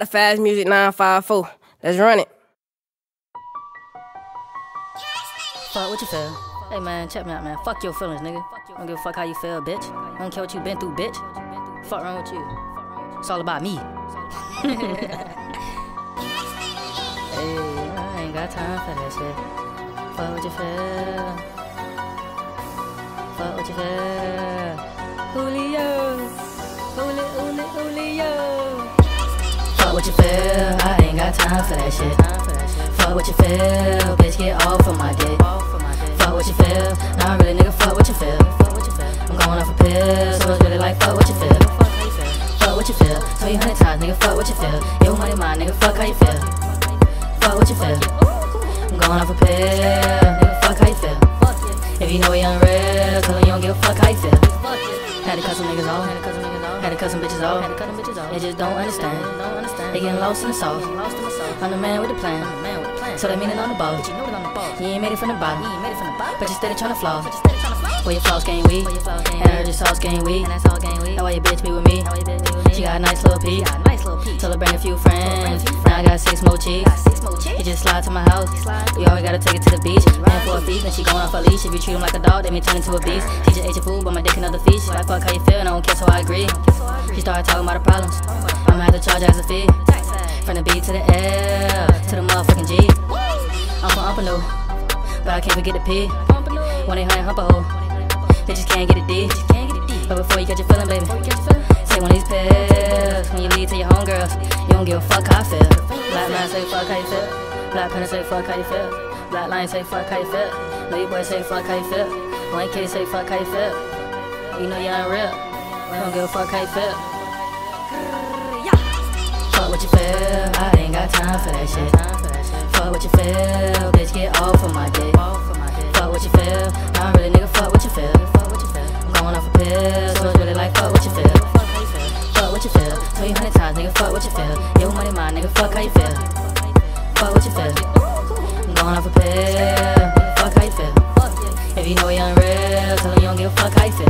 The Fast Music 954. Let's run it. Fuck what you feel. Hey man, check me out, man. Fuck your feelings, nigga. I don't give a fuck how you feel, bitch. I don't care what you been through, bitch. Fuck wrong with you. It's all about me. Hey, I ain't got time for that shit. Fuck what you feel. Fuck what you feel. Julio. Julio. Fuck what you feel, I ain't got time for that shit. Fuck what you feel, bitch, get off of my dick. Fuck what you feel, nah, really nigga, fuck what you feel. I'm going off a pill, so it's really like fuck what you feel. Fuck what you feel, tell you 100 times, nigga, fuck what you feel. Your money mine, nigga, fuck how you feel. Fuck what you feel, I'm going off a pill, nigga, fuck how you feel. If you know you unreal, tell you don't give a fuck how you feel. Had to cut some niggas off, had to cut some bitches off. They just don't understand. They getting lost in the sauce. I'm the man with the plan, so they mean it on the ball. You ain't made it from the bottom, but you steady tryna floss. Boy, your floss game weak, and I heard your sauce game weak. That's why your bitch be with me. She got a nice little peek, told her bring a few friends. Now I got 6 more cheeks. You just slide to my house. You always gotta take it to the beach. Man for a feast, then she going off a leash. If you treat him like a dog, they may turn into a beast. She just ate your food, but my dick another fish. Like fuck how you feel, and I don't care, so I agree. She started talking about her problems. I'ma have to charge her as a fee. From the B to the L to the motherfucking G. I'm from Umpano, but I can't forget the P. 1-800-HUMPAHO. They just can't get a D. But before you catch your feeling, baby, take one of these pills. When you lead to your homegirls, you don't give a fuck how I feel. Black man say fuck how you feel. Black pen say fuck how you feel. Black line say fuck how you feel. Know your boy say fuck how you feel. One kid say fuck how you feel. You know you ain't real. You don't give a fuck how you feel. Fuck what you feel. I ain't got time for that shit. Fuck what you feel. Bitch, get off of my dick. Fuck what you feel. Nah, really nigga, fuck what you feel. I'm going off a pill, so it's really like fuck what you feel. Fuck what you feel. Tell you 100 times, nigga, fuck what you feel. Your money mine, nigga, fuck how you feel. Fuck what you feel. I'm going off a pill, fuck how you feel. If you know you unreal, tell you don't give a fuck how you feel.